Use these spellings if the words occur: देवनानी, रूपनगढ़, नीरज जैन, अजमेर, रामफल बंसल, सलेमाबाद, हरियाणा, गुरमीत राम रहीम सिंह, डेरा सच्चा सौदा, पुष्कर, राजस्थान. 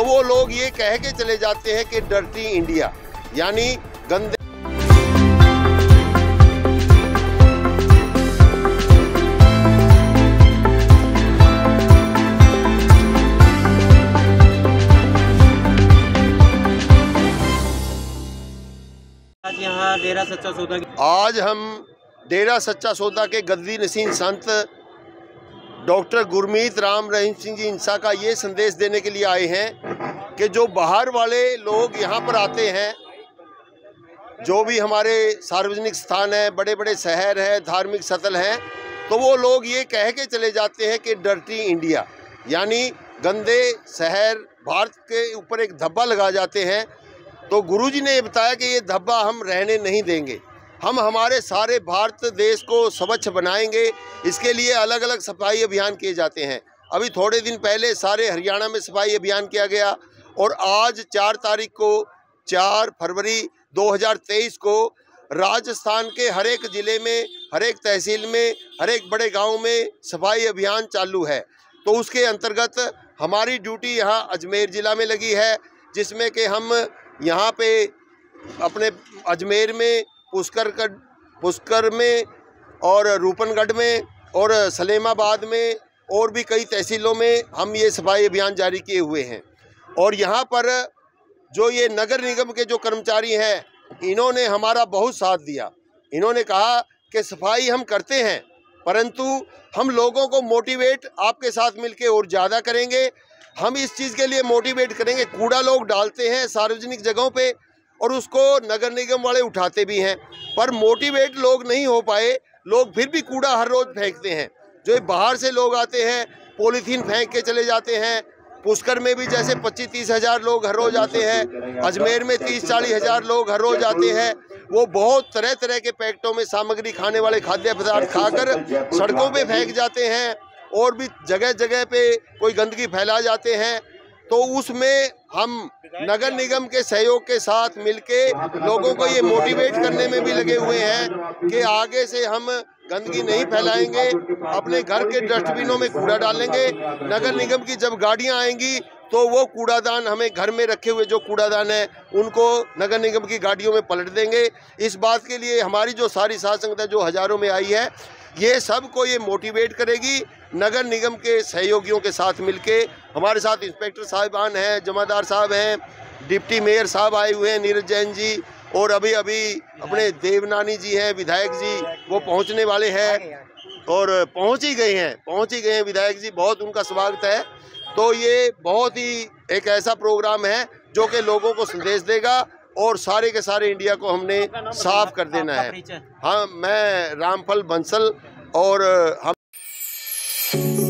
तो वो लोग ये कह के चले जाते हैं कि डर्टी इंडिया, यानी गंदे। डेरा सच्चा सौदा, आज हम डेरा सच्चा सौदा के गद्दी नशीन संत डॉक्टर गुरमीत राम रहीम सिंह जी इंसा का ये संदेश देने के लिए आए हैं कि जो बाहर वाले लोग यहाँ पर आते हैं, जो भी हमारे सार्वजनिक स्थान हैं, बड़े बड़े शहर हैं, धार्मिक स्थल हैं, तो वो लोग ये कह के चले जाते हैं कि डर्टी इंडिया, यानी गंदे शहर, भारत के ऊपर एक धब्बा लगा जाते हैं। तो गुरुजी ने बताया कि ये धब्बा हम रहने नहीं देंगे, हम हमारे सारे भारत देश को स्वच्छ बनाएंगे। इसके लिए अलग अलग सफाई अभियान किए जाते हैं। अभी थोड़े दिन पहले सारे हरियाणा में सफाई अभियान किया गया और आज 4 तारीख को 4 फरवरी 2023 को राजस्थान के हर एक ज़िले में, हर एक तहसील में, हर एक बड़े गाँव में सफाई अभियान चालू है। तो उसके अंतर्गत हमारी ड्यूटी यहाँ अजमेर ज़िला में लगी है, जिसमें कि हम यहाँ पे अपने अजमेर में, पुष्कर में और रूपनगढ़ में और सलेमाबाद में और भी कई तहसीलों में हम ये सफाई अभियान जारी किए हुए हैं। और यहाँ पर जो ये नगर निगम के जो कर्मचारी हैं, इन्होंने हमारा बहुत साथ दिया। इन्होंने कहा कि सफाई हम करते हैं, परंतु हम लोगों को मोटिवेट आपके साथ मिलके और ज़्यादा करेंगे। हम इस चीज़ के लिए मोटिवेट करेंगे, कूड़ा लोग डालते हैं सार्वजनिक जगहों पे और उसको नगर निगम वाले उठाते भी हैं, पर मोटिवेट लोग नहीं हो पाए। लोग फिर भी कूड़ा हर रोज़ फेंकते हैं। जो बाहर से लोग आते हैं, पॉलीथीन फेंक के चले जाते हैं। पुष्कर में भी जैसे 25-30 हज़ार लोग हर रोज़ आते हैं, अजमेर में 30-40 हज़ार लोग हर रोज़ आते हैं। वो बहुत तरह तरह के पैकेटों में सामग्री, खाने वाले खाद्य पदार्थ खाकर सड़कों पे फेंक जाते हैं और भी जगह जगह पे कोई गंदगी फैला जाते हैं। तो उसमें हम नगर निगम के सहयोग के साथ मिलके लोगों को ये मोटिवेट करने में भी लगे हुए हैं कि आगे से हम गंदगी नहीं फैलाएंगे, अपने घर के डस्टबिनों में कूड़ा डालेंगे। नगर निगम की जब गाड़ियां आएंगी तो वो कूड़ादान, हमें घर में रखे हुए जो कूड़ादान है, उनको नगर निगम की गाड़ियों में पलट देंगे। इस बात के लिए हमारी जो सारी साध संगत जो हज़ारों में आई है, ये सबको ये मोटिवेट करेगी। नगर निगम के सहयोगियों के साथ मिलके, हमारे साथ इंस्पेक्टर साहिबान हैं, जमादार साहब हैं, डिप्टी मेयर साहब आए हुए हैं नीरज जैन जी, और अभी अभी अपने देवनानी जी हैं विधायक जी, वो पहुंचने वाले हैं और पहुंच ही गए हैं विधायक जी, बहुत उनका स्वागत है। तो ये बहुत ही एक ऐसा प्रोग्राम है जो कि लोगों को संदेश देगा और सारे के सारे इंडिया को हमने साफ कर देना है। हाँ, मैं रामफल बंसल और हम